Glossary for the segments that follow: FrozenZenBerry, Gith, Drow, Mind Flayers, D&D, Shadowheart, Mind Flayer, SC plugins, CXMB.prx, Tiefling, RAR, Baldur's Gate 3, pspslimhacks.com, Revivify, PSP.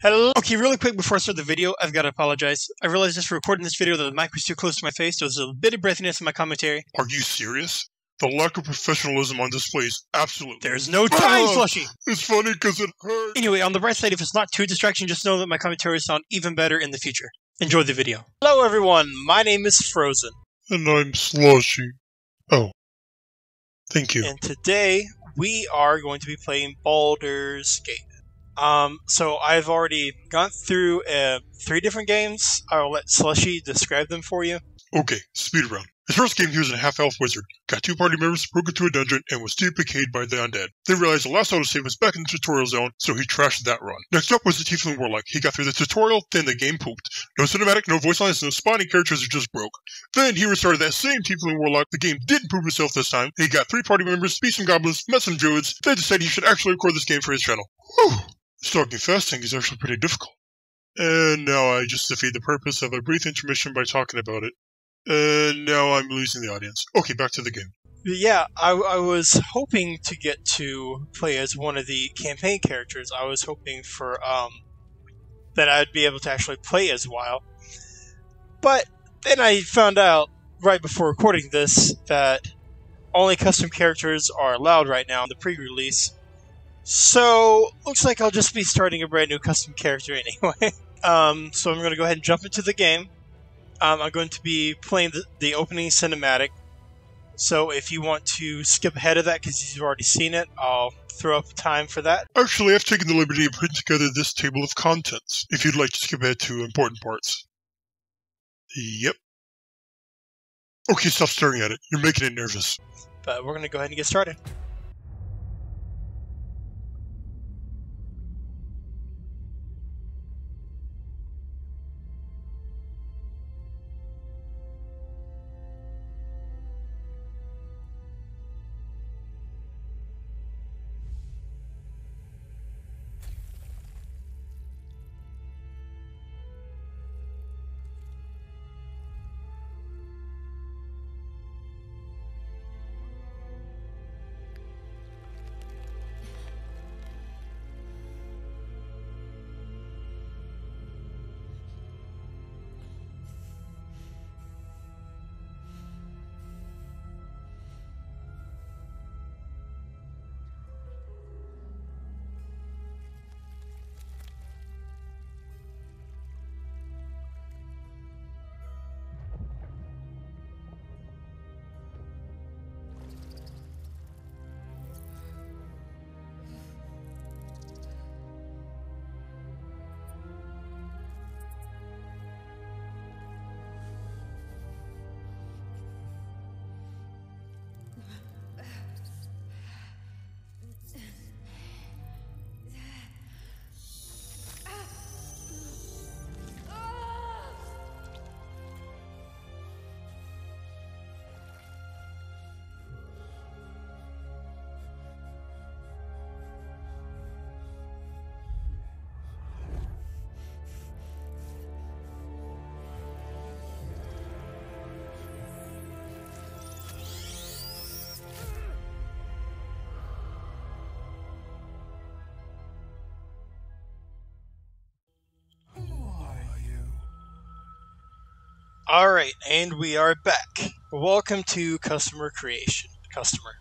Hello. Okay, really quick before I start the video, I've got to apologize. I realized just for recording this video that the mic was too close to my face, so there's a bit of breathiness in my commentary. Are you serious? The lack of professionalism on display is absolute. There's no time, Slushy! It's funny because it hurts. Anyway, on the bright side, if it's not too distracting, just know that my commentaries sound even better in the future. Enjoy the video. Hello everyone, my name is Frozen. And I'm Slushy. Oh. Thank you. And today, we are going to be playing Baldur's Gate. So I've already gone through 3 different games. I'll let Slushy describe them for you. Okay, speed round. The first game, he was a half-elf wizard. Got 2 party members, broke into a dungeon, and was DPK'd by the undead. They realized the last autosave was back in the tutorial zone, so he trashed that run. Next up was the tiefling warlock. He got through the tutorial, then the game pooped. No cinematic, no voice lines, no spawning characters, it just broke. Then he restarted that same tiefling warlock. The game didn't poop itself this time. He got 3 party members, beat some goblins, met some druids. They decided he should actually record this game for his channel. Whew! Stalking fast thing is actually pretty difficult. And now I just defeat the purpose of a brief intermission by talking about it. And now I'm losing the audience. Okay, back to the game. Yeah, I was hoping to get to play as one of the campaign characters. I was hoping for that I'd be able to actually play as WoW. But then I found out right before recording this that only custom characters are allowed right now in the pre-release. So, looks like I'll just be starting a brand new custom character anyway. So I'm going to go ahead and jump into the game. I'm going to be playing the opening cinematic. So if you want to skip ahead of that because you've already seen it, I'll throw up time for that. Actually, I've taken the liberty of putting together this table of contents, if you'd like to skip ahead to important parts. Yep. Okay, stop staring at it. You're making it nervous. But we're going to go ahead and get started. Alright, and we are back. Welcome to customer creation. Customer.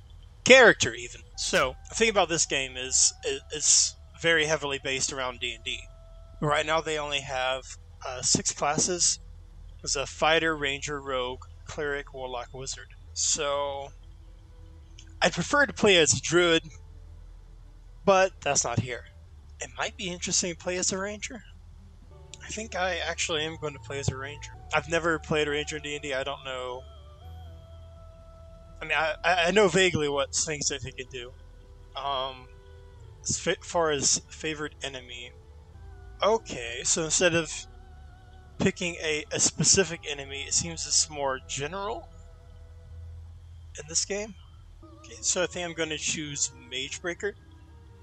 Character, even. So, the thing about this game is it's very heavily based around D&D. Right now they only have 6 classes. There's a fighter, ranger, rogue, cleric, warlock, wizard. So, I'd prefer to play as a druid, but that's not here. It might be interesting to play as a ranger. I think I actually am going to play as a ranger. I've never played a ranger in D&D. I don't know. I mean, I know vaguely what things that they can do. As far as favored enemy. Okay, so instead of picking a specific enemy, it seems it's more general in this game. Okay, so I think I'm going to choose Magebreaker.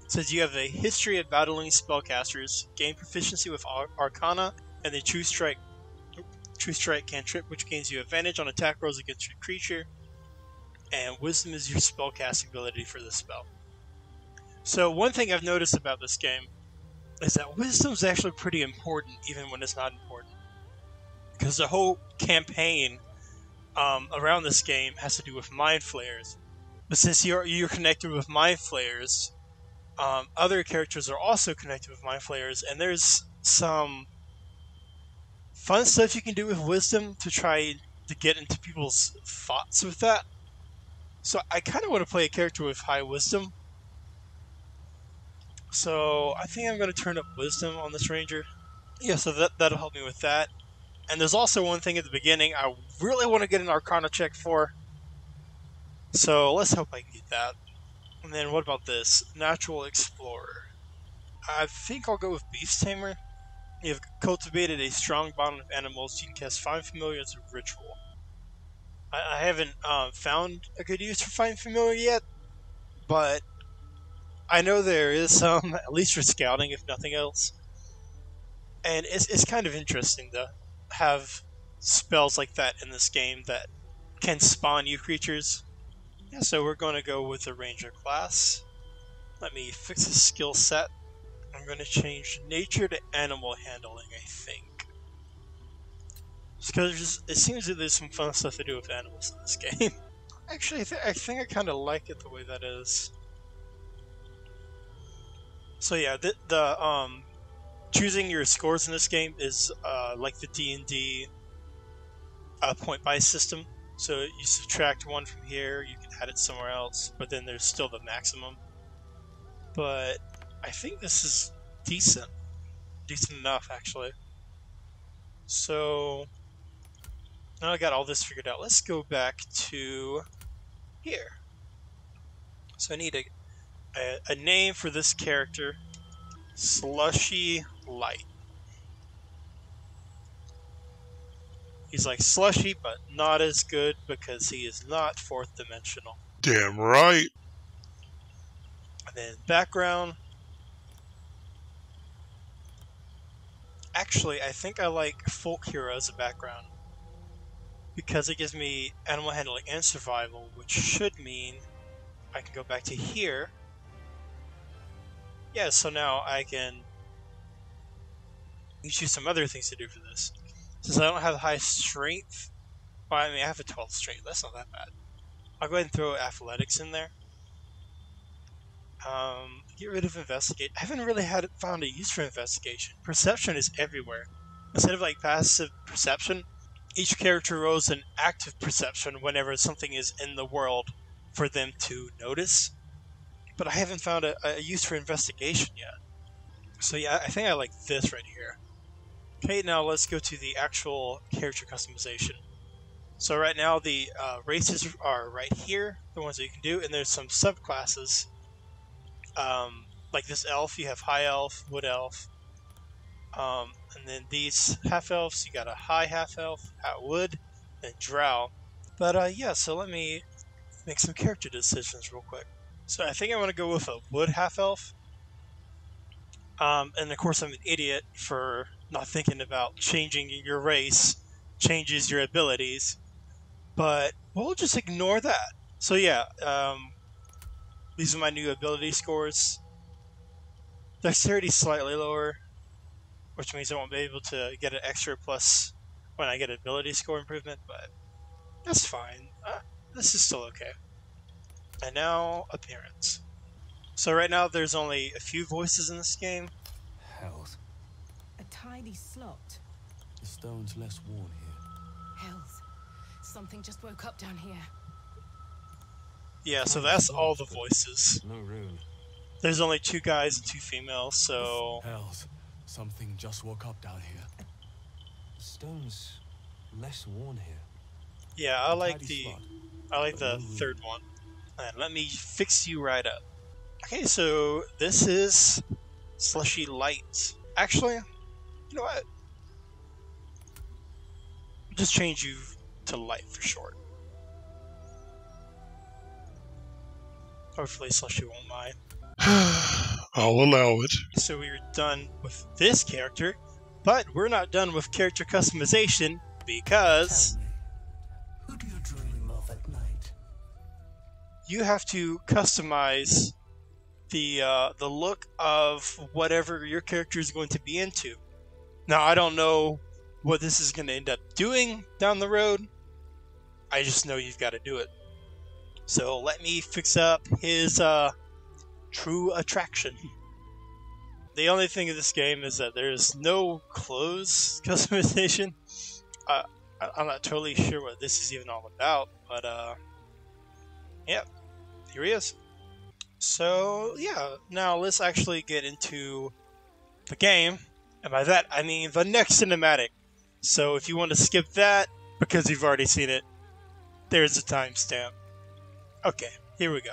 Says you have a history of battling spellcasters, gain proficiency with Arcana, and the True Strike cantrip, which gains you advantage on attack rolls against your creature, and Wisdom is your spellcasting ability for this spell. So one thing I've noticed about this game is that wisdom's actually pretty important, even when it's not important. Because the whole campaign around this game has to do with Mind Flayers. But since you're connected with Mind Flayers, other characters are also connected with Mind Flayers, and there's some fun stuff you can do with wisdom to try to get into people's thoughts with that. So I kind of want to play a character with high wisdom. So I think I'm going to turn up wisdom on this ranger. Yeah, so that'll help me with that. And there's also one thing at the beginning I really want to get an Arcana check for. So let's hope I can get that. And then what about this? Natural Explorer. I think I'll go with Beast Tamer. You've cultivated a strong bond with animals. You can cast Find Familiar as a ritual. I haven't found a good use for Find Familiar yet, but I know there is some, at least for scouting, if nothing else. And it's kind of interesting to have spells like that in this game that can spawn new creatures. Yeah, so we're going to go with the Ranger class. Let me fix the skill set. I'm going to change Nature to Animal Handling, I think. Because it seems that there's some fun stuff to do with animals in this game. Actually, I think I kind of like it the way that is. So yeah, the choosing your scores in this game is like the D&D point buy system. So you subtract one from here, you can add it somewhere else, but then there's still the maximum. But I think this is decent. Decent enough, actually. So now I got all this figured out. Let's go back to here. So I need a name for this character. Slushy Light. He's like Slushy, but not as good because he is not fourth dimensional. Damn right. And then background. Actually, I think I like Folk Hero as a background because it gives me Animal Handling and Survival, which should mean I can go back to here. Yeah, so now I can choose some other things to do for this. Since I don't have the highest strength, well, I mean, I have a 12th strength. That's not that bad. I'll go ahead and throw athletics in there. Get rid of investigate. I haven't really found a use for investigation. Perception is everywhere. Instead of like passive perception, each character rolls an active perception whenever something is in the world for them to notice. But I haven't found a use for investigation yet. So yeah, I think I like this right here. Okay, now let's go to the actual character customization. So right now the races are right here, the ones that you can do, and there's some subclasses. Like this elf, you have high elf, wood elf. And then these half elves, you got a high half elf, high wood, and drow. But yeah, so let me make some character decisions real quick. So I think I want to go with a wood half elf. And of course I'm an idiot for not thinking about changing your race changes your abilities, but we'll just ignore that. So yeah, these are my new ability scores. Dexterity slightly lower, which means I won't be able to get an extra plus when I get an ability score improvement, but that's fine. This is still okay. And now, appearance. So right now there's only a few voices in this game. Hells. A tidy slot. The stone's less worn here. Hells. Something just woke up down here. Yeah, so that's all the voices. No room. There's only two guys and two females, so... Hells. Something just woke up down here. The stone's less worn here. Yeah, I like the third one. And let me fix you right up. Okay, so this is Slushy Light. Actually, you know what? I'll just change you to Light for short. Hopefully Slushy won't mind. I'll allow it. So we're done with this character, but we're not done with character customization because... Who do you dream of at night? You have to customize the look of whatever your character is going to be into. Now, I don't know what this is going to end up doing down the road. I just know you've got to do it. So let me fix up his true attraction. The only thing in this game is that there's no clothes customization. I'm not totally sure what this is even all about, but yeah, here he is. So yeah, now let's actually get into the game, and by that I mean the next cinematic. So if you want to skip that because you've already seen it, there's a timestamp. Okay, here we go.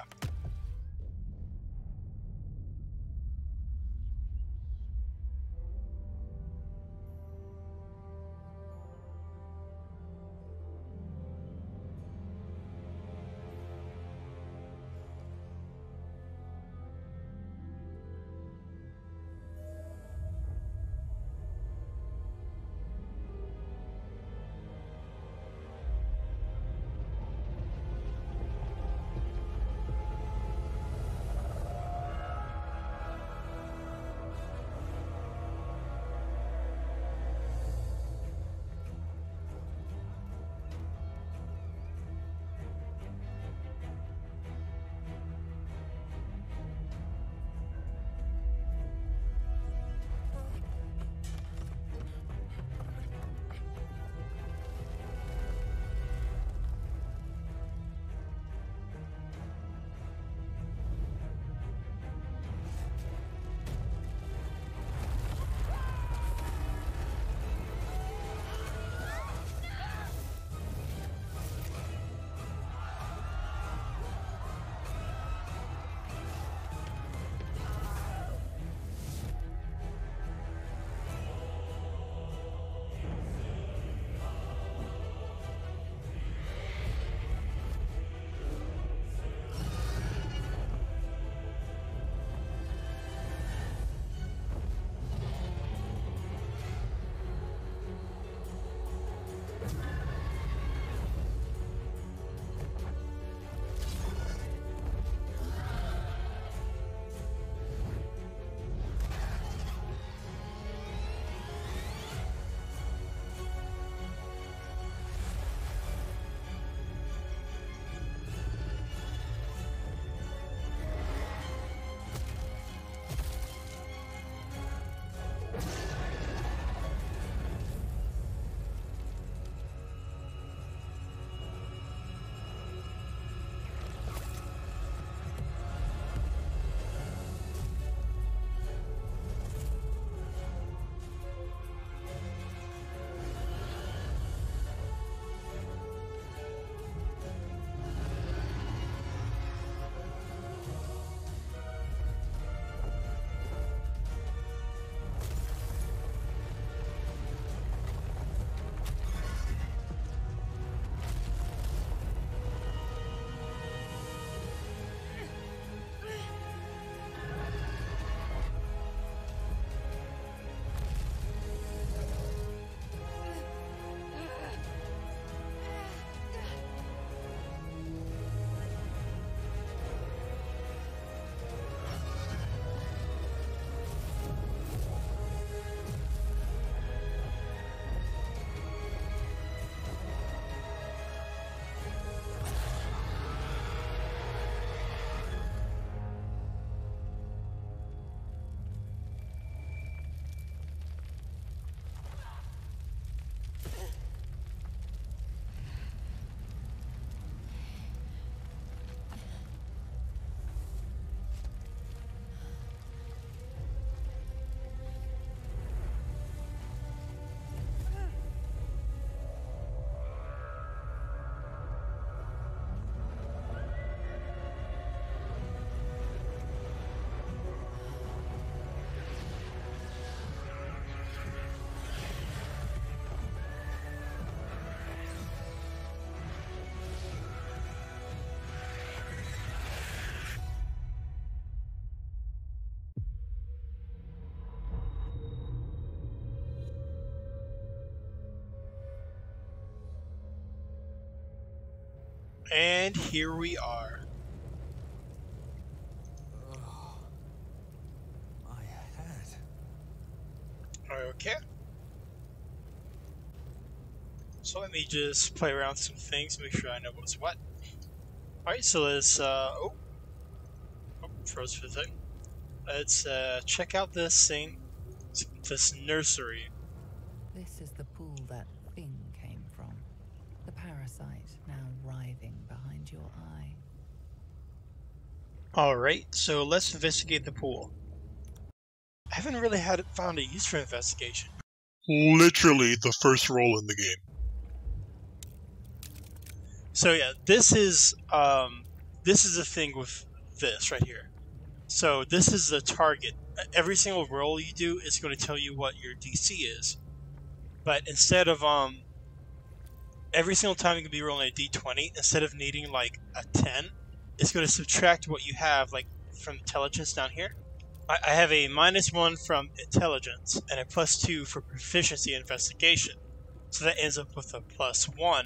And here we are. Okay. So let me just play around with some things, make sure I know what's what. Alright, so let's, oh, froze for a second. Let's, check out this thing, this nursery. This is the pool that thing came from. The parasite now writhing behind your eye. Alright, so let's investigate the pool. I haven't really found a use for investigation. Literally the first role in the game. So yeah, this is the thing with this right here. So this is the target. Every single roll you do is going to tell you what your DC is. But instead of every single time you can be rolling a D20, instead of needing like a 10, it's going to subtract what you have, like from intelligence down here. I have a -1 from intelligence and a +2 for proficiency investigation. So that ends up with a +1.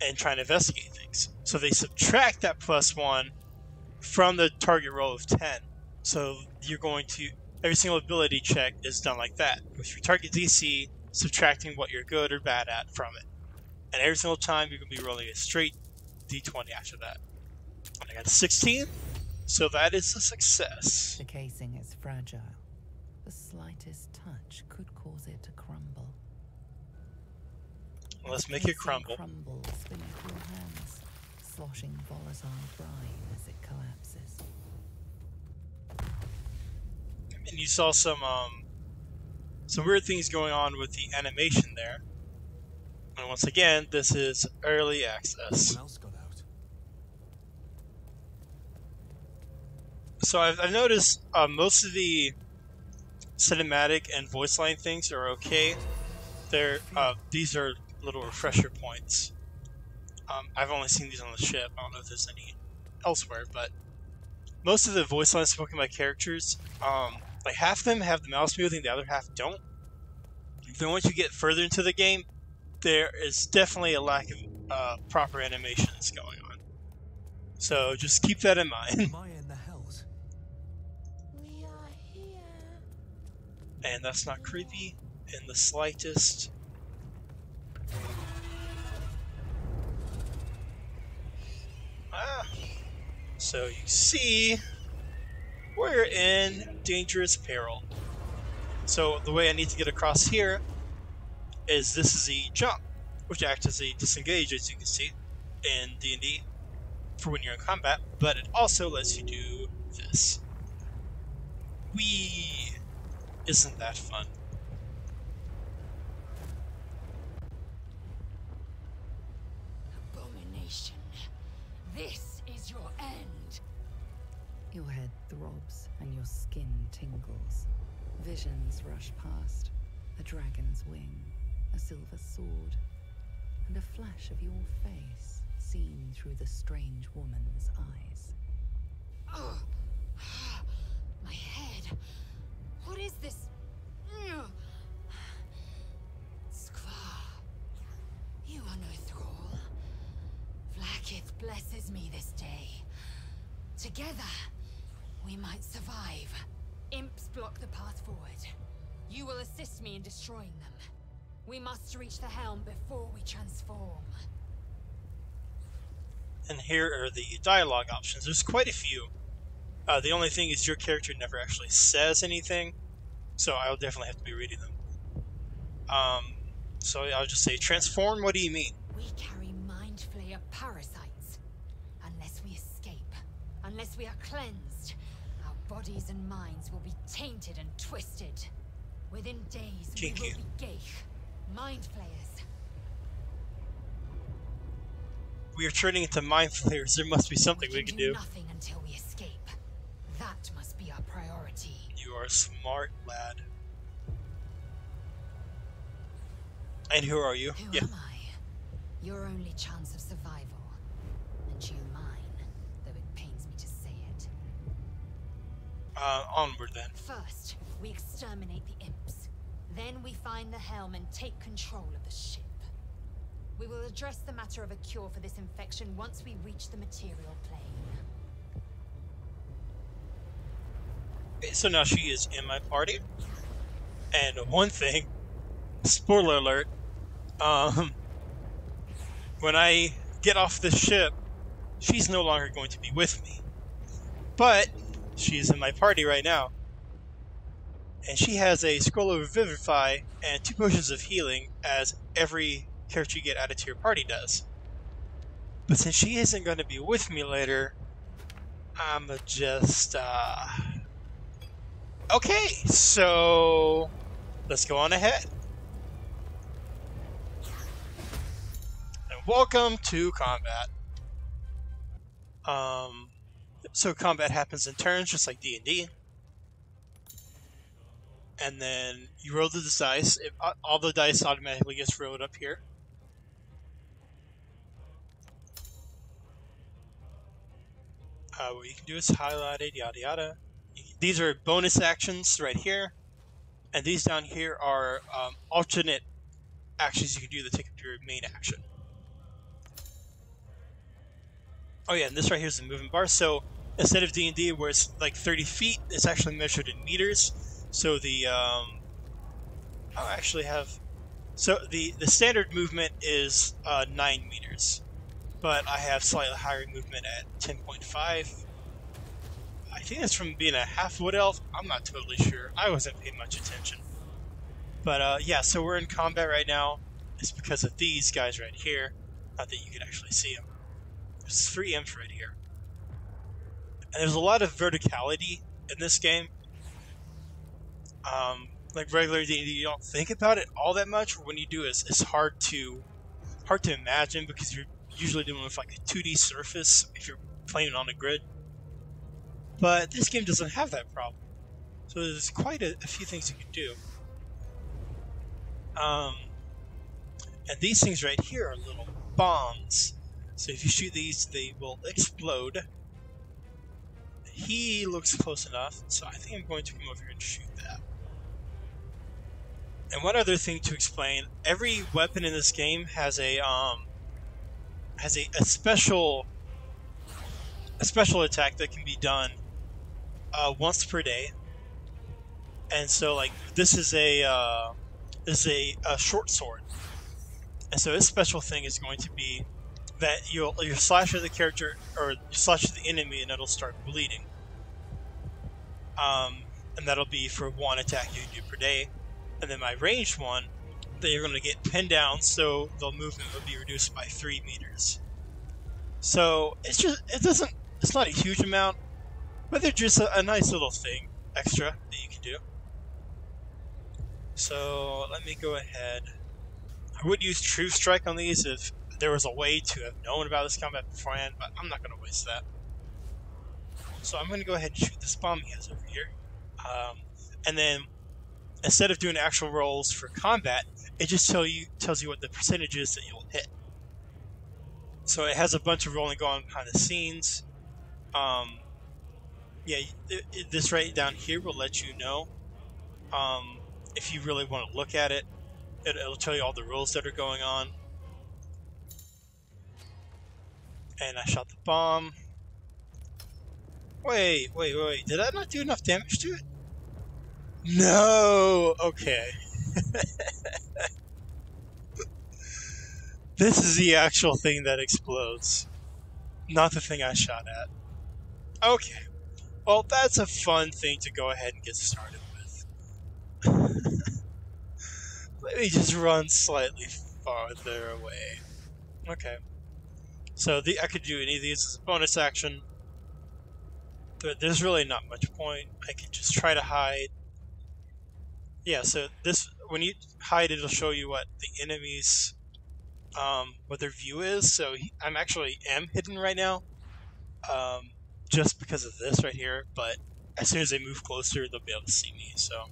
And try and investigate things. So they subtract that +1 from the target roll of 10. So you're going to, every single ability check is done like that, with your target DC subtracting what you're good or bad at from it. And every single time you're going to be rolling a straight D20 after that. And I got 16, so that is a success. The casing is fragile. The slightest touch could cause it to crumble. Let's make it crumble. Crumbles beneath your hands, sloshing volatile brine as it collapses. And you saw some weird things going on with the animation there. And once again, this is early access. Someone else got out. So I've noticed most of the cinematic and voice line things are okay. They're these are little refresher points. I've only seen these on the ship. I don't know if there's any elsewhere, but most of the voice lines spoken by characters, like half of them have the mouse moving, the other half don't. Then once you get further into the game, there is definitely a lack of proper animations going on. So just keep that in mind. Am I in the hells? We are here. And that's not creepy in the slightest. Ah, so you see, we're in dangerous peril. So the way I need to get across here is this is a jump, which acts as a disengage, as you can see in D&D for when you're in combat, but it also lets you do this. Whee! Isn't that fun? This is your end. Your head throbs and your skin tingles. Visions rush past. A dragon's wing, a silver sword, and a flash of your face seen through the strange woman's eyes. Oh, my head. What is this? Skvar, you are no thrall. Gith blesses me this day. Together, we might survive. Imps block the path forward. You will assist me in destroying them. We must reach the helm before we transform. And here are the dialogue options. There's quite a few. The only thing is your character never actually says anything, so I'll definitely have to be reading them. So I'll just say, transform, what do you mean? We carry Mind Flayer parasites. Unless we escape, unless we are cleansed, our bodies and minds will be tainted and twisted. Within days, we will be Gith, Mind Flayers. We are turning into Mind Flayers. There must be something we can do. Nothing until we escape. That must be our priority. You are smart, lad. And who are you? Who am I? Your only chance of survival, and you mine, though it pains me to say it. Onward then. First, we exterminate the imps. Then we find the helm and take control of the ship. We will address the matter of a cure for this infection once we reach the material plane. Okay, so now she is in my party. And one thing, spoiler alert, when I get off the ship, she's no longer going to be with me. But she's in my party right now. And she has a scroll of Revivify and 2 potions of healing, as every character you get added to your party does. But since she isn't going to be with me later, I'm just, okay, so let's go on ahead. And welcome to combat. So combat happens in turns, just like D&D. And then you roll the dice. All the dice automatically gets rolled up here. What you can do is highlight it, yada yada. These are bonus actions right here. And these down here are alternate actions you can do that take up your main action. Oh yeah, and this right here is the movement bar. So instead of D&D where it's like 30 feet, it's actually measured in meters. So the I actually have, so the standard movement is 9 meters, but I have slightly higher movement at 10.5. I think that's from being a half wood elf. I'm not totally sure. I wasn't paying much attention. But yeah, so we're in combat right now. It's because of these guys right here. Not that you can actually see them. There's 3 imps right here, and there's a lot of verticality in this game. Like regular D&D, you don't think about it all that much. Or when you do, it's hard to imagine, because you're usually doing with like a 2D surface if you're playing on a grid. But this game doesn't have that problem, so there's quite a few things you can do. And these things right here are little bombs. So if you shoot these, they will explode. He looks close enough, so I think I'm going to come over here and shoot that. And one other thing to explain, every weapon in this game has a special attack that can be done once per day. And so like this is a short sword, and so this special thing is going to be that you'll slash at the character, or you slash at the enemy, and it'll start bleeding. And that'll be for 1 attack you do per day. And then my ranged one, that you're going to get pinned down, so the movement will be reduced by 3 meters. So it's not a huge amount, but they're just a nice little thing extra that you can do. So let me go ahead. I would use True Strike on these if there was a way to have known about this combat beforehand, but I'm not going to waste that. So I'm going to go ahead and shoot this bomb he has over here. And then instead of doing actual rolls for combat, it just tells you what the percentage is that you'll hit. So it has a bunch of rolling going on behind the scenes. Yeah, this right down here will let you know if you really want to look at it. It'll tell you all the rules that are going on. And I shot the bomb. Wait. Did I not do enough damage to it? No! Okay. This is the actual thing that explodes. Not the thing I shot at. Okay. Well, that's a fun thing to go ahead and get started with. Let me just run slightly farther away. Okay. So I could do any of these as a bonus action, but there's really not much point. I could just try to hide. Yeah, so this, when you hide, it'll show you what the enemy's, what their view is. So I'm actually hidden right now, just because of this right here. But as soon as they move closer, they'll be able to see me. So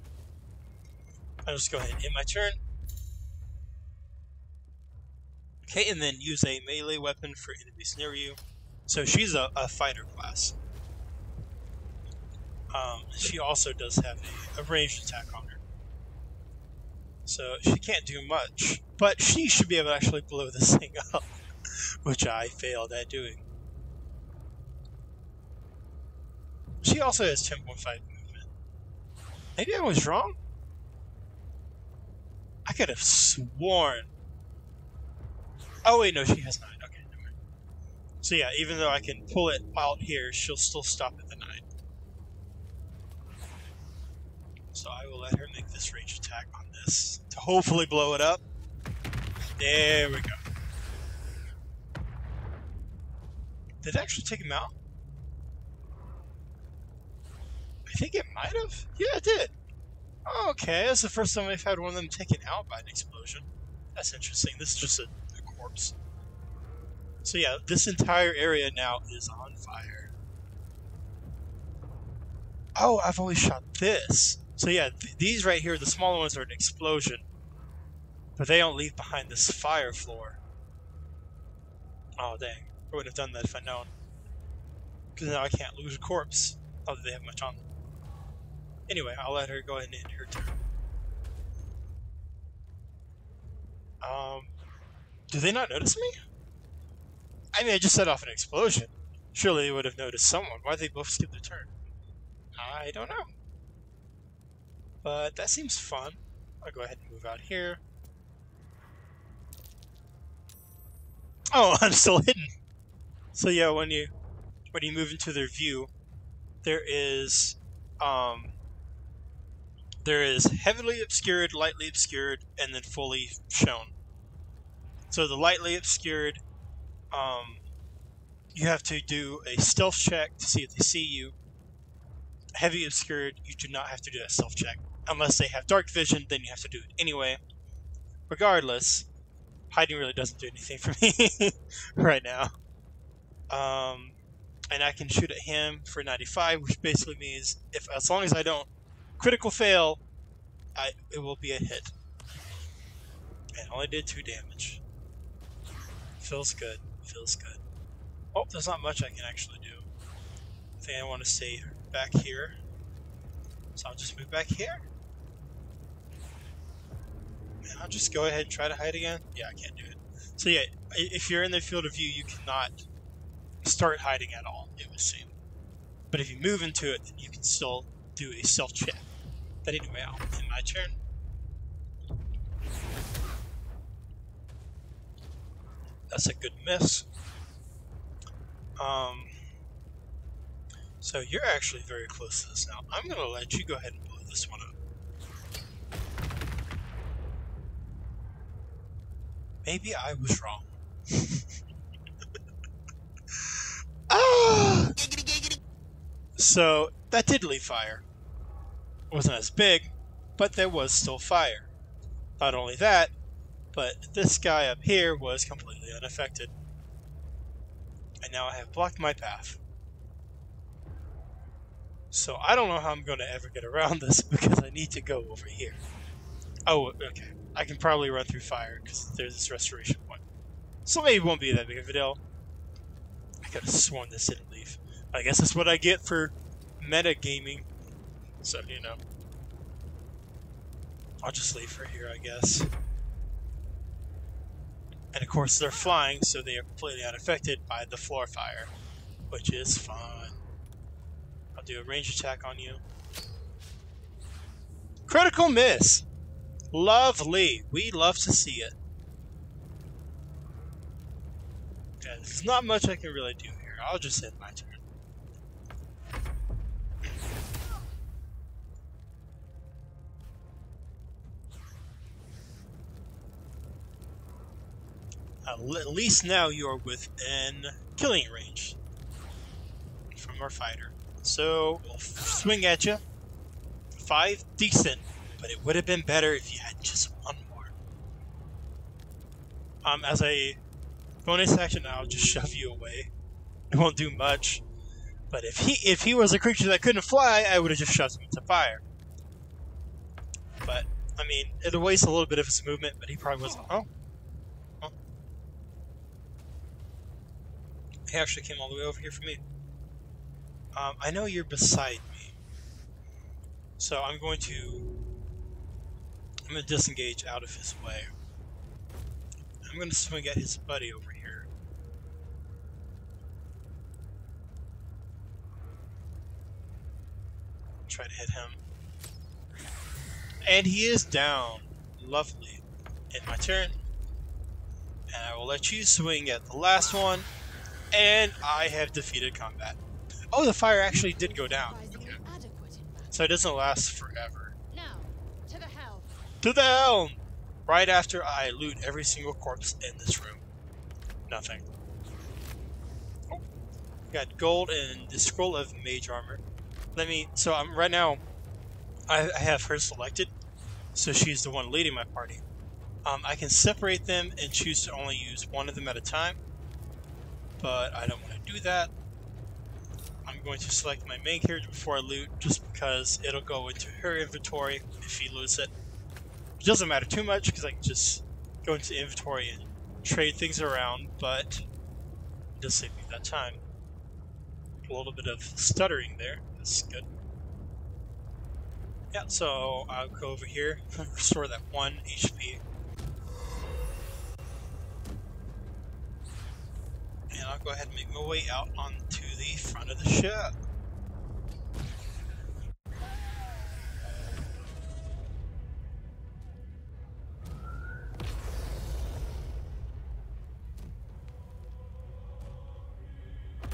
I'll just go ahead and end my turn. Okay, and then use a melee weapon for enemies near you. So she's a fighter class. She also does have a ranged attack on her. So she can't do much, but she should be able to actually blow this thing up, which I failed at doing. She also has 10.5 movement. Maybe I was wrong? could have sworn. Oh wait, no, she has 9. Okay, never mind. So yeah, even though I can pull it out here, she'll still stop at the 9. So I will let her make this ranged attack on this to hopefully blow it up. There we go. Did it actually take him out? I think it might have. Yeah, it did. Okay, that's the first time we've had one of them taken out by an explosion. That's interesting. This is just a corpse. So yeah, this entire area now is on fire. Oh, I've only shot this. So yeah, these right here, the smaller ones are an explosion. But they don't leave behind this fire floor. Oh, dang. I would have done that if I'd known. Because now I can't lose a corpse. Although they have much on them. Anyway, I'll let her go ahead and end her turn. Do they not notice me? I mean, I just set off an explosion. Surely they would have noticed someone. Why'd they both skip their turn? I don't know. But that seems fun. I'll go ahead and move out here. Oh, I'm still hidden. So yeah, when you move into their view, there is heavily obscured, lightly obscured, and then fully shown. So the lightly obscured, you have to do a stealth check to see if they see you. Heavy obscured, you do not have to do that stealth check. Unless they have dark vision, then you have to do it anyway. Regardless, hiding really doesn't do anything for me right now. And I can shoot at him for 95, which basically means if, as long as I don't critical fail, it will be a hit. And I only did 2 damage. Feels good. Feels good. Oh, there's not much I can actually do. I think I want to stay back here. So I'll just move back here. And I'll just go ahead and try to hide again. Yeah, I can't do it. So yeah, if you're in the field of view, you cannot start hiding at all, it would seem. But if you move into it, then you can still do a stealth check. But anyway, I'll end my turn. That's a good miss. So you're actually very close to this now. I'm going to let you go ahead and blow this one up. Maybe I was wrong. So that did leave fire. It wasn't as big, but there was still fire. Not only that, but this guy up here was completely unaffected. And now I have blocked my path. So I don't know how I'm going to ever get around this because I need to go over here. Oh, okay. I can probably run through fire because there's this restoration point. So maybe it won't be that big of a deal. I could have sworn this didn't leave. I guess that's what I get for metagaming. So, you know. I'll just leave her here, I guess. And of course they're flying, so they are completely unaffected by the floor fire. Which is fun. I'll do a range attack on you. Critical miss! Lovely. We love to see it. Okay, there's not much I can really do here. I'll just end my turn. At least now you are within killing range from our fighter. So we'll swing at you. 5, decent, but it would have been better if you had just one more. As a bonus action, I'll just shove you away. It won't do much. But if he was a creature that couldn't fly, I would have just shoved him into fire. But I mean, it'll waste a little bit of his movement. But he probably wasn't. Oh. He actually came all the way over here for me. I know you're beside me. So I'm going to disengage out of his way. I'm going to swing at his buddy over here. Try to hit him. And he is down. Lovely. in my turn, and I will let you swing at the last one, and I have defeated combat. Oh, the fire actually did go down, so it doesn't last forever. Now, to the helm! To the helm! Right after I loot every single corpse in this room. Nothing. Oh, got gold and the scroll of mage armor. Let me, so I'm right now, I have her selected, so she's the one leading my party. I can separate them and choose to only use one of them at a time, but I don't want to do that. I'm going to select my main character before I loot, just because it'll go into her inventory if she loots it. It doesn't matter too much, because I can just go into inventory and trade things around, but it does save me that time. A little bit of stuttering there, that's good. Yeah, so I'll go over here and restore that 1 HP. And I'll go ahead and make my way out onto the front of the ship.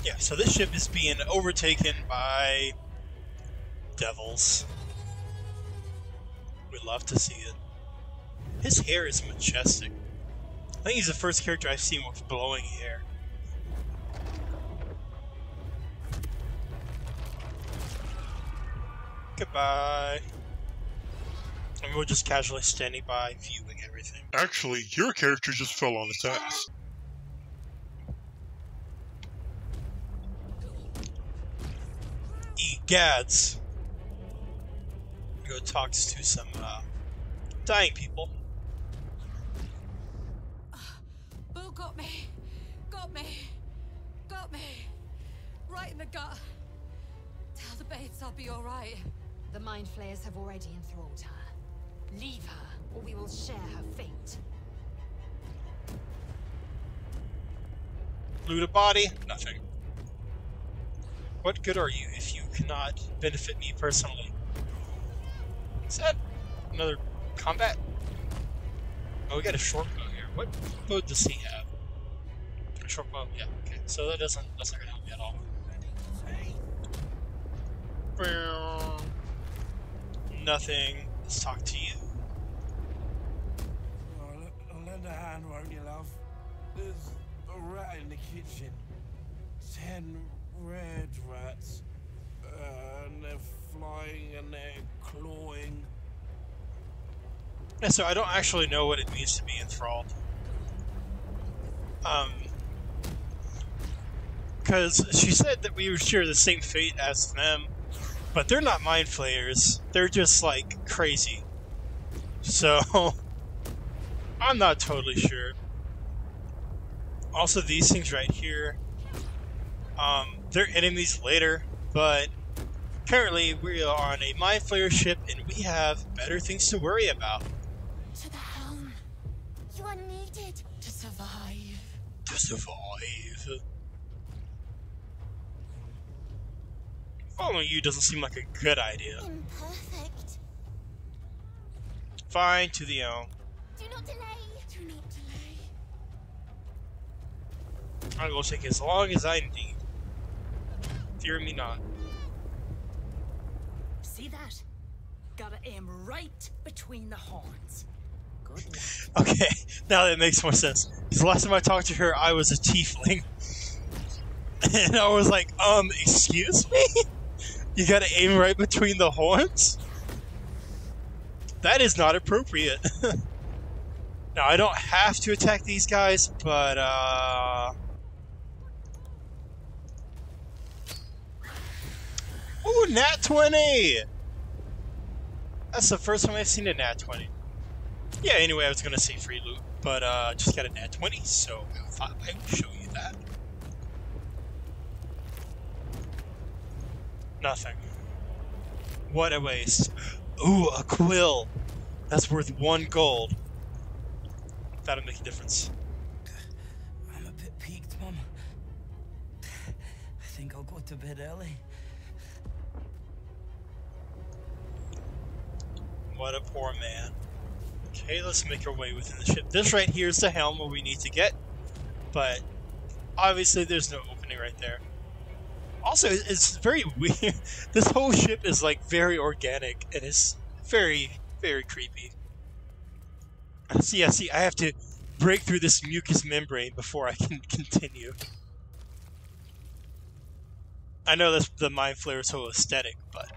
Yeah, so this ship is being overtaken by devils. We'd love to see it. His hair is majestic. I think he's the first character I've seen with blowing hair. Goodbye. And we're just casually standing by, viewing everything. Actually, your character just fell on its ass. Egads. Go talk to some dying people. Bull got me. Got me. Got me. Right in the gut. Tell the babes I'll be alright. The Mind Flayers have already enthralled her. Leave her, or we will share her fate. Loot a body? Nothing. What good are you if you cannot benefit me personally? Is that another combat? Oh, we got a short bow here. What bow does he have? A short bow? Yeah, okay. So that doesn't, that's not gonna help me at all. Nothing. Let's talk to you. Oh, lend a hand, won't you, love? There's a rat in the kitchen. 10 red rats. And they're flying and they're clawing. Yeah, so I don't actually know what it means to be enthralled. Because she said that we would share the same fate as them. But they're not Mind Flayers. They're just, like, crazy. So, I'm not totally sure. Also, these things right here, they're enemies later, but currently we are on a Mind Flayer ship and we have better things to worry about. To the helm. You are needed to survive. To survive. Following you doesn't seem like a good idea. Imperfect. Fine, to the helm. Do not delay. Do not delay. I will take as long as I need. Fear me not. See that? Gotta aim right between the horns. Good. Okay, now that makes more sense. Because last time I talked to her, I was a tiefling. And I was like, excuse me? You gotta aim right between the horns? That is not appropriate. Now, I don't have to attack these guys, but, Ooh, nat 20! That's the first time I've seen a nat 20. Yeah, anyway, I was gonna say free loot, but, just got a nat 20, so I thought I would show you that. Nothing. What a waste. Ooh, a quill. That's worth 1 gold. That'll make a difference. I'm a bit peaked, Mum. I think I'll go to bed early. What a poor man. Okay, let's make our way within the ship. This right here is the helm where we need to get, but obviously there's no opening right there. Also, it's very weird. This whole ship is like very organic, and it's very, very creepy. See, I have to break through this mucus membrane before I can continue. I know that's the Mind Flayers' whole aesthetic, but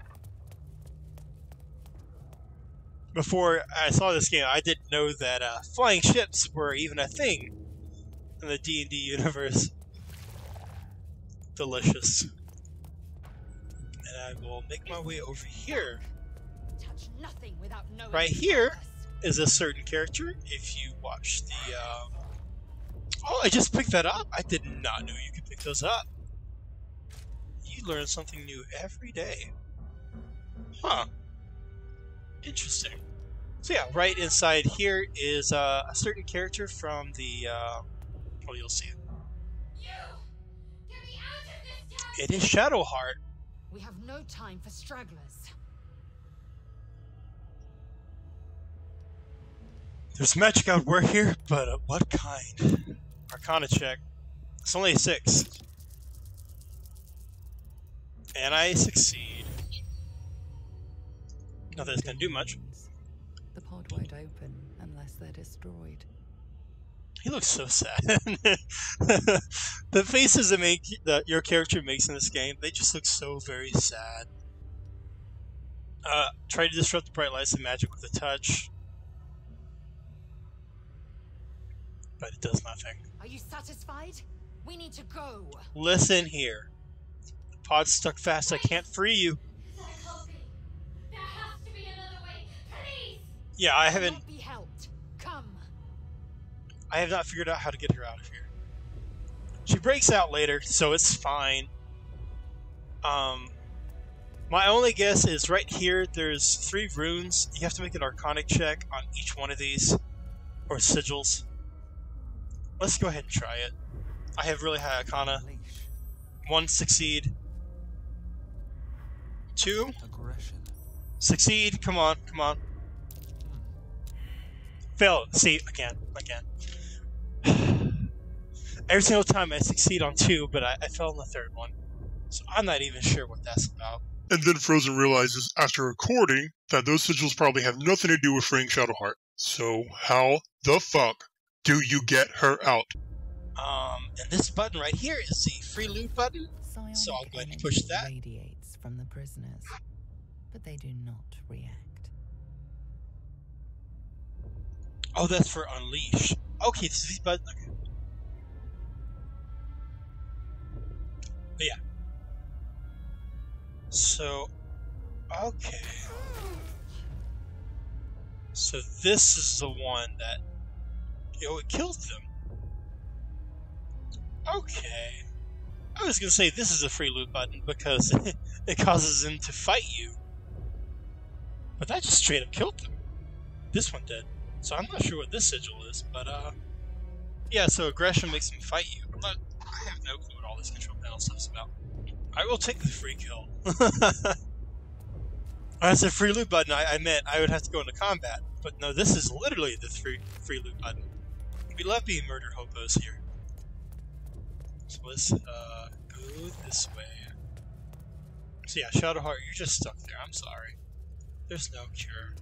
before I saw this game, I didn't know that flying ships were even a thing in the D&D universe. Delicious. And I will make my way over here. Touch nothing without knowing. Right here is a certain character. If you watch the oh, I just picked that up. I did not know you could pick those up. You learn something new every day. Huh. Interesting. So yeah, right inside here is a certain character from the oh, you'll see it. It is Shadowheart. We have no time for stragglers. There's magic out where here, but what kind? Arcana check. It's only a 6. And I succeed. Not that it's going to do much. The pod won't open unless they're destroyed. He looks so sad. The faces that your character makes in this game, they just look so very sad. Try to disrupt the bright lights and magic with a touch. But it does nothing. Are you satisfied? We need to go. Listen here. The pod's stuck fast. Please. I can't free you. There has to be another way. Please. Yeah, I haven't. I have not figured out how to get her out of here. She breaks out later, so it's fine. My only guess is right here, there's 3 runes. You have to make an arcana check on each one of these, or sigils. Let's go ahead and try it. I have really high arcana. 1 succeed. 2 succeed. Come on, come on. Fail. See, again. Every single time I succeed on 2, but I fell on the 3rd one. So I'm not even sure what that's about. And then Frozen realizes, after recording, that those sigils probably have nothing to do with freeing Shadowheart. So how the fuck do you get her out? And this button right here is the free loot button. So I'll go ahead and push that. Radiates from the prisoners, but they do not react. Oh, that's for Unleash. Okay, this is but okay. But yeah. So, okay. So this is the one that, yo, it killed them. Okay. I was gonna say this is a free loot button because it causes them to fight you. But that just straight up killed them. This one did. So I'm not sure what this sigil is, but yeah, so aggression makes them fight you. I have no clue what all this control panel stuff's about. I will take the free kill. That's a free loot button. I meant I would have to go into combat, but no, this is literally the free loot button. We love being murder hobos here. So let's go this way. So yeah, Shadowheart, you're just stuck there. I'm sorry. There's no cure.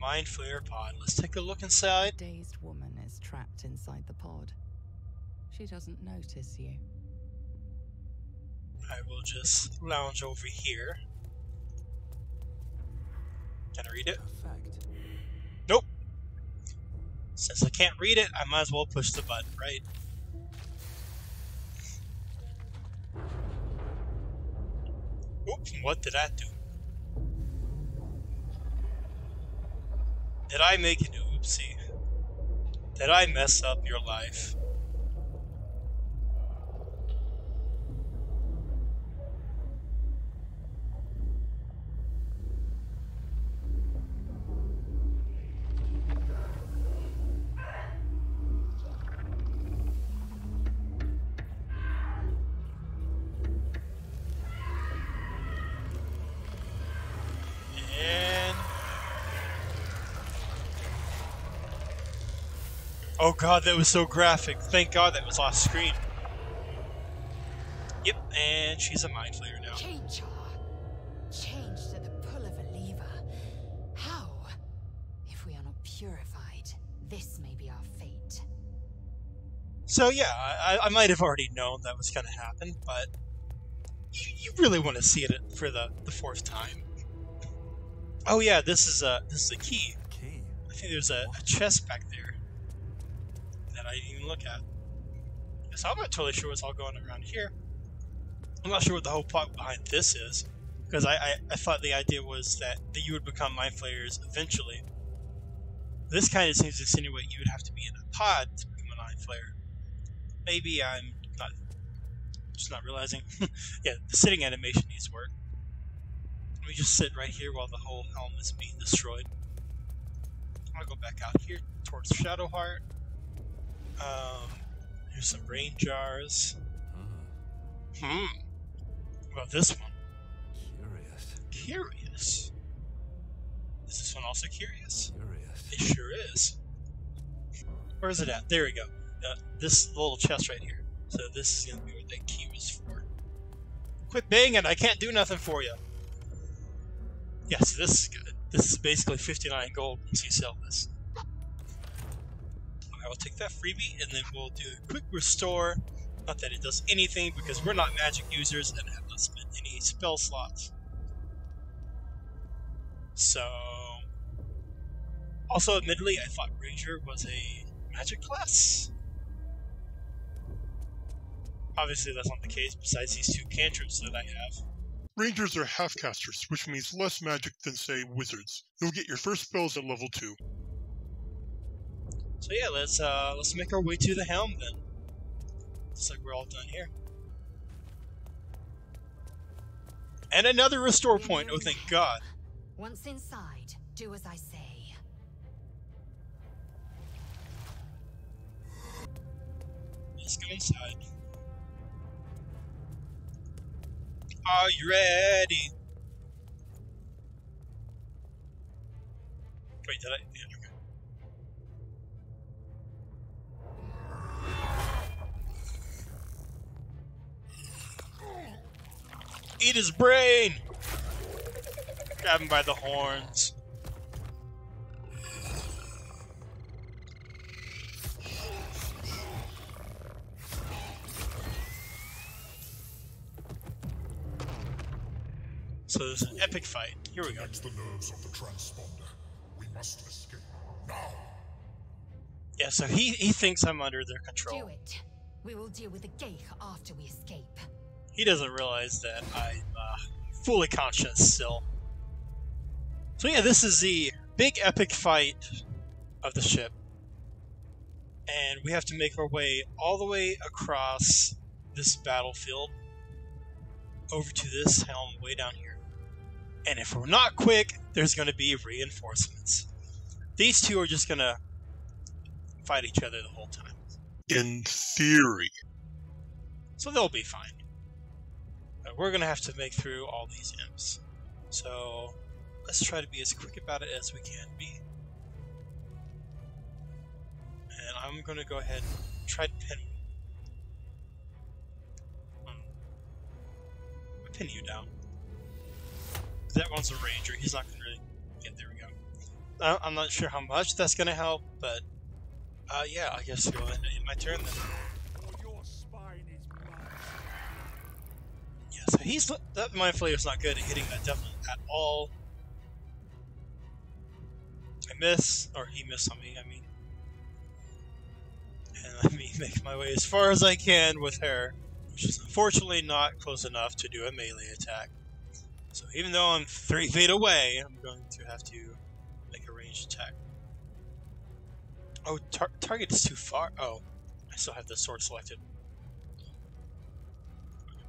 Mind Flayer pod. Let's take a look inside. The dazed woman is trapped inside the pod. She doesn't notice you. I will just lounge over here. Can I read it? Perfect. Nope. Since I can't read it, I might as well push the button, right? Oops, what did I do? Did I make an oopsie? Did I mess up your life? Oh god, that was so graphic. Thank god that was off screen. Yep, and she's a mind flayer now. Change her. Change to the pull of a lever. How? If we are not purified, this may be our fate. So yeah, I might have already known that was going to happen, but you really want to see it for the fourth time. Oh yeah, this is a key. I think there's a chest back there that I didn't even look at. So I'm not totally sure what's all going around here. I'm not sure what the whole plot behind this is, because I thought the idea was that you would become mind flayers eventually. This kind of seems to insinuate you would have to be in a pod to become a mind flayer. Maybe I'm not just not realizing. Yeah, the sitting animation needs work. We just sit right here while the whole helm is being destroyed. I'll go back out here towards Shadowheart. Here's some rain jars. Well, this one. Curious. Is this one also curious? It sure is. Where is it at? There we go. This little chest right here. So this is gonna be what that key was for. Quit banging! I can't do nothing for you. Yeah, so this is good. This is basically 59 gold once you sell this. Alright, we'll take that freebie and then we'll do a quick restore. Not that it does anything because we're not magic users and have not spent any spell slots. So... Also, admittedly, I thought Ranger was a magic class. Obviously, that's not the case besides these two cantrips that I have. Rangers are half-casters, which means less magic than, say, wizards. You'll get your first spells at level 2. So yeah, let's make our way to the helm then. Looks like we're all done here. And another restore point, oh thank god. Once inside, do as I say. Let's go inside. Are you ready? Wait, did I? Yeah, okay. Eat his brain! Grab him by the horns. So there's an epic fight. Here we go. That's the nerves of the transponder. We must escape now. Yeah, so he thinks I'm under their control. Do it. We will deal with the Gith after we escape. He doesn't realize that I'm fully conscious still. So yeah, this is the big epic fight of the ship. And we have to make our way all the way across this battlefield over to this helm way down here. And if we're not quick, there's going to be reinforcements. These two are just going to fight each other the whole time. In theory. So they'll be fine. We're gonna have to make through all these imps, so let's try to be as quick about it as we can be. And I'm gonna go ahead and try to pin. I'll pin you down. That one's a ranger. He's not gonna really. Yeah, there we go. I'm not sure how much that's gonna help, but yeah, I guess go ahead and end my turn then. So that mind flayer's not good at hitting that devil at all. I miss, or he missed on me, I mean. And let me make my way as far as I can with her, which is unfortunately not close enough to do a melee attack. So even though I'm 3 feet away, I'm going to have to make a ranged attack. Oh, target is too far. Oh, I still have the sword selected.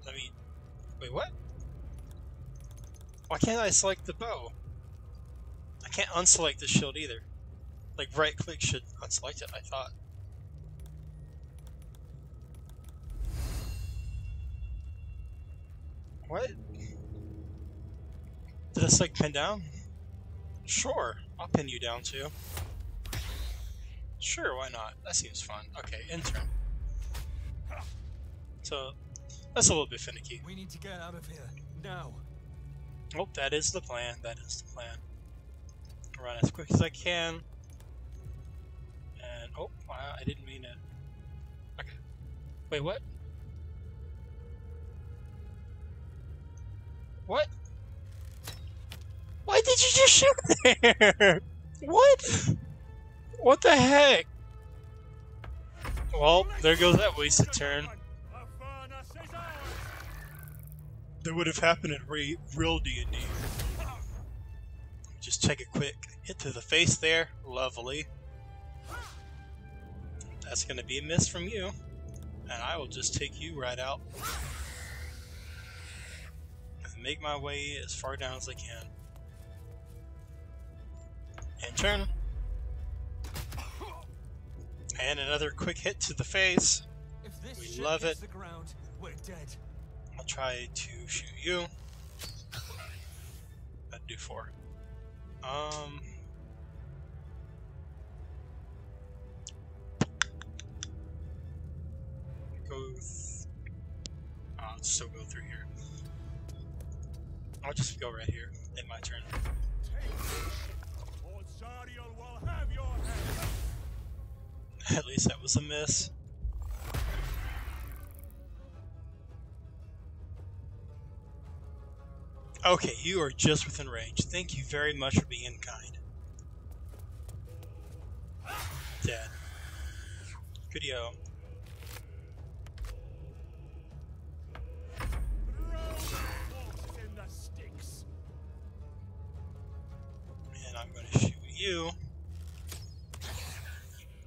Let me... Wait, what? Why can't I select the bow? I can't unselect the shield either. Like, right click should unselect it, I thought. What? Did I select pin down? Sure, I'll pin you down too. Sure, why not? That seems fun. Okay, intern. So, that's a little bit finicky. We need to get out of here, now. Oh, that is the plan, that is the plan. I'll run as quick as I can. And, oh, wow, I didn't mean to. Okay. Wait, what? What? Why did you just shoot there? What? What the heck? Well, there goes that wasted turn. That would have happened in real D&D. Just take a quick hit to the face there. Lovely. That's going to be a miss from you. And I will just take you right out. And make my way as far down as I can. And turn. And another quick hit to the face. We love it. I'll try to shoot you. That'd do four. I'll still go through here. I'll just go right here. At my turn. At least that was a miss. Okay, you are just within range. Thank you very much for being kind. Dead. Goodyo. And I'm going to shoot you.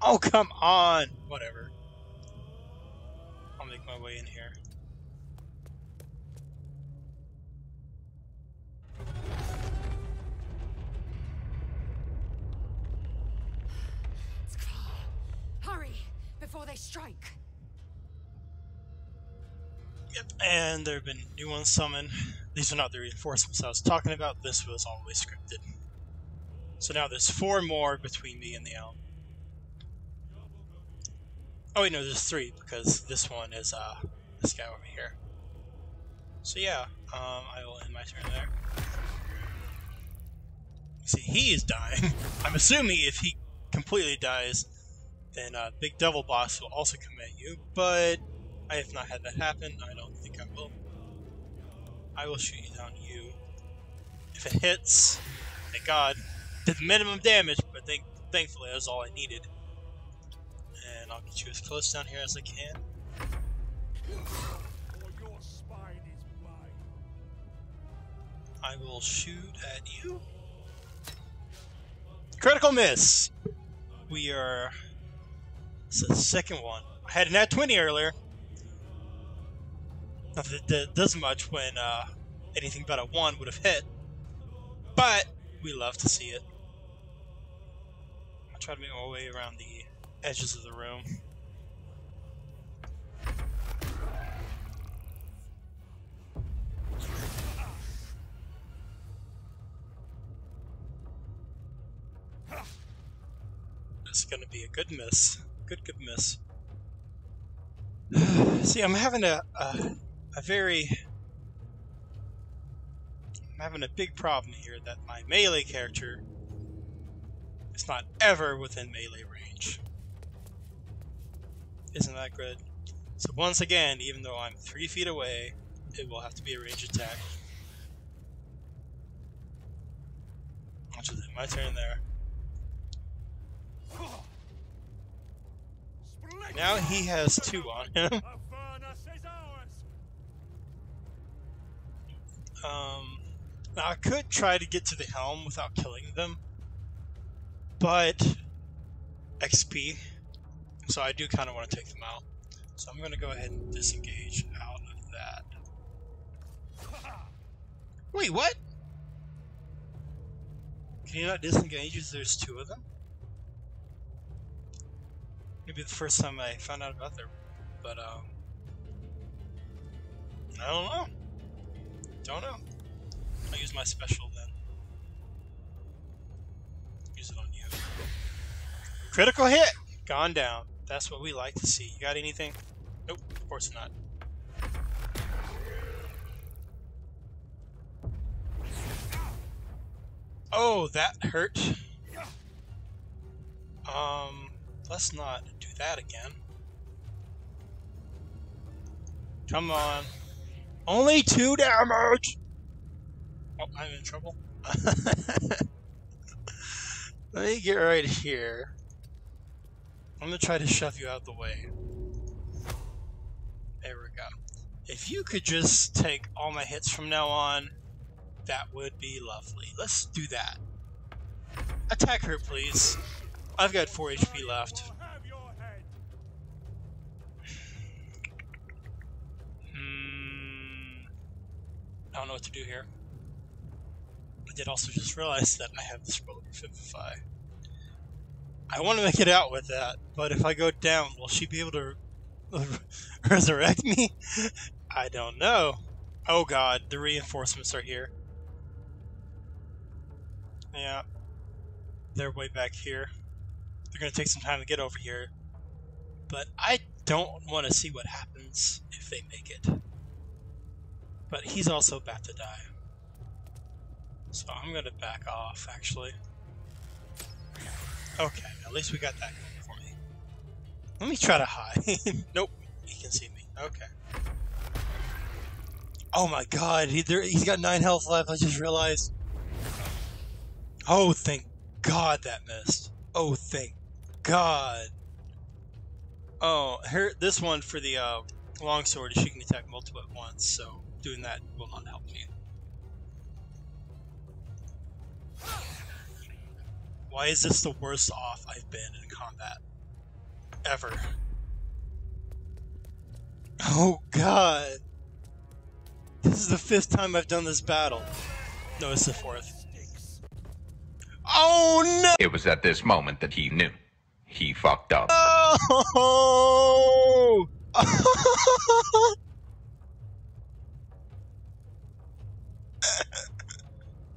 Oh, come on! Whatever. I'll make my way in here. Before they strike. Yep, and there have been new ones summoned. These are not the reinforcements I was talking about. This was always scripted. So now there's four more between me and the elm. Oh wait, no, there's three because this one is this guy over here. So yeah, I will end my turn there. See, he is dying. I'm assuming if he completely dies, then Big Devil Boss will also come at you, but I have not had that happen. I don't think I will. I will shoot you down to you. If it hits, thank God. Did the minimum damage, but thankfully that was all I needed. And I'll get you as close down here as I can. I will shoot at you. Critical miss! We are... So the second one. I had an at 20 earlier. Not that it does much when anything but a 1 would have hit. But we love to see it. I'll try to make my way around the edges of the room. That's gonna be a good miss. Good miss. See, I'm having a big problem here that my melee character is not ever within melee range. Isn't that good? So once again, even though I'm 3 feet away, it will have to be a ranged attack. Which is my turn there. Now he has 2 on him. Now I could try to get to the helm without killing them, but XP, so I do kind of want to take them out. So I'm going to go ahead and disengage out of that. Wait, what? Can you not disengage if there's 2 of them? Maybe the first time I found out about them, but I don't know. I'll use my special then. Use it on you. Critical hit! Gone down. That's what we like to see. You got anything? Nope, of course not. Oh, that hurt. Let's not do that again. Come on. Only 2 damage! Oh, I'm in trouble. Let me get right here. I'm gonna try to shove you out of the way. There we go. If you could just take all my hits from now on, that would be lovely. Let's do that. Attack her, please. I've got 4 HP left. I don't know what to do here. I did also just realize that I have the scroll of Revivify. I want to make it out with that, but if I go down, will she be able to resurrect me? I don't know. Oh god, the reinforcements are here. Yeah. They're way back here. They're going to take some time to get over here. But I don't want to see what happens if they make it. But he's also about to die. So I'm going to back off, actually. Okay, at least we got that going for me. Let me try to hide. Nope, he can see me. Okay. Oh my god, he's got 9 health left, I just realized. Oh, thank god that missed. Oh, thank god. Oh, her, this one for the longsword, she can attack multiple at once, so doing that will not help me. Why is this the worst off I've been in combat? Ever. Oh god! This is the 5th time I've done this battle. No, it's the 4th. Oh no! It was at this moment that he knew. He fucked up. Oh!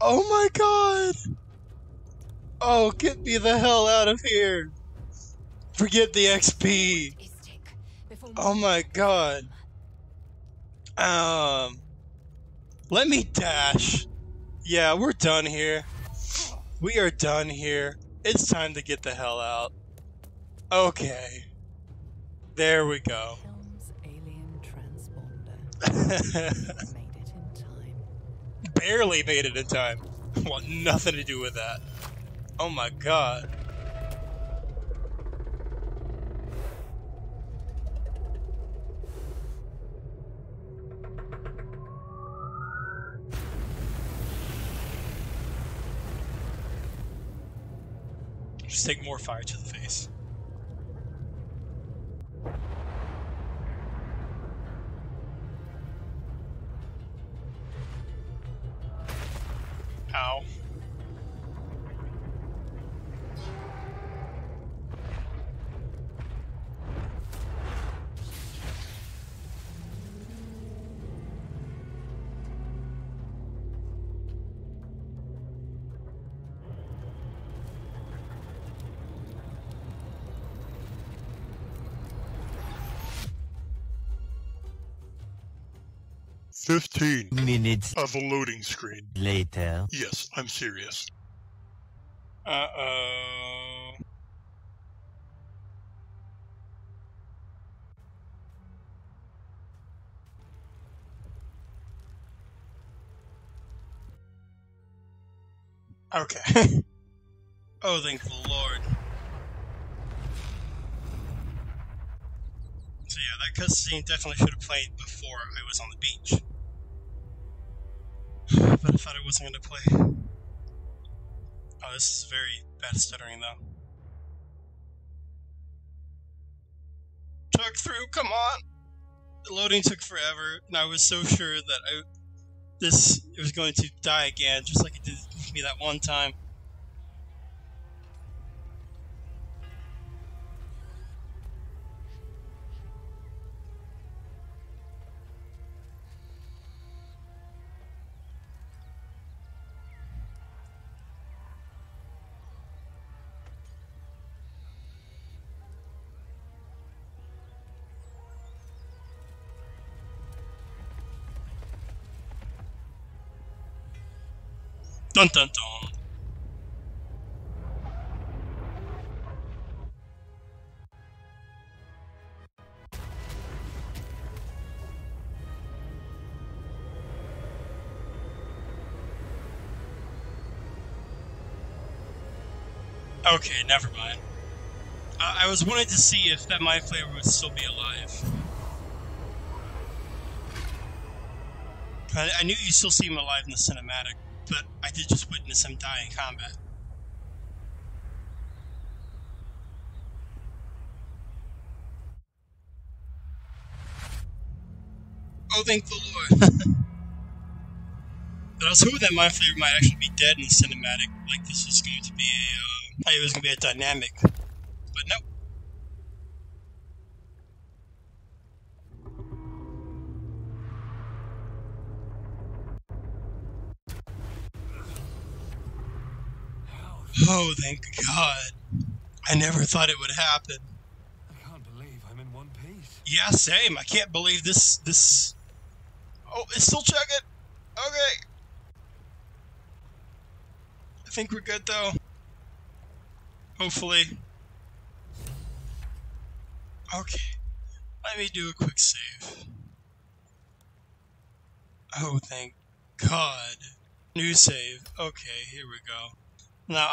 Oh my god! Oh, get me the hell out of here! Forget the XP! Oh my god! Let me dash! Yeah, we're done here. We are done here. It's time to get the hell out. Okay. There we go. Barely made it in time. Want nothing to do with that. Oh my god. Just take more fire to the face. Ow. "15 minutes of a loading screen later." Yes, I'm serious. Uh-oh. Okay. Oh, thank the Lord. So yeah, that cutscene definitely should have played before I was on the beach. But I thought it wasn't going to play. Oh, this is very bad stuttering, though. Took through, come on! The loading took forever, and I was so sure that it was going to die again, just like it did me that one time. Dun dun dun. Okay, never mind. I was wanting to see if that Mind Flayer would still be alive. I knew you still see him alive in the cinematic, but I did just witness him die in combat. Oh, thank the Lord. But I was hoping that Mind Flayer might actually be dead in the cinematic, like this was going to be a, it was going to be a dynamic. But nope. Oh, thank God. I never thought it would happen. I can't believe I'm in one piece. Yeah, same. I can't believe this... Oh, it's still chugging. Okay. I think we're good, though. Hopefully. Okay, let me do a quick save. Oh, thank God. New save. Okay, here we go. Now,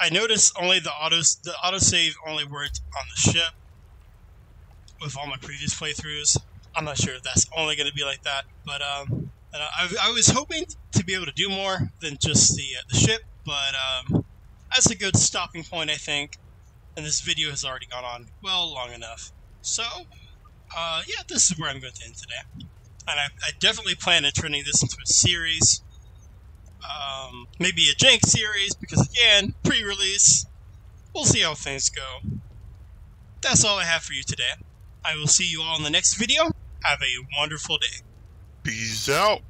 I noticed only the autosave only worked on the ship with all my previous playthroughs. I'm not sure if that's only going to be like that, but and I was hoping to be able to do more than just the ship, but that's a good stopping point, I think. And this video has already gone on well long enough. So, yeah, this is where I'm going to end today. And I definitely plan on turning this into a series. Maybe a jank series, because again, pre-release. We'll see how things go. That's all I have for you today. I will see you all in the next video. Have a wonderful day. Peace out.